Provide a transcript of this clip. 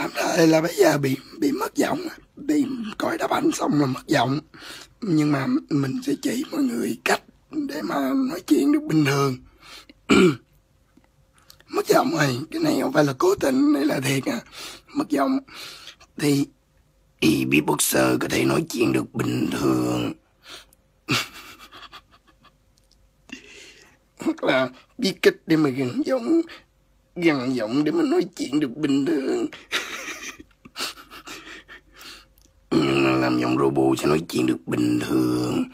tạm thời là bây giờ bị mất giọng, đi coi đáp ảnh xong là mất giọng. Nhưng mà mình sẽ chỉ mọi người cách để mà nói chuyện được bình thường. Mất giọng này, cái này không phải là cố tình, đây là thiệt à. Mất giọng thì beatboxer có thể nói chuyện được bình thường. Hoặc là biết cách để mà gần giọng để mà nói chuyện được bình thường. Nhưng làm giọng robot sẽ nói chuyện được bình thường.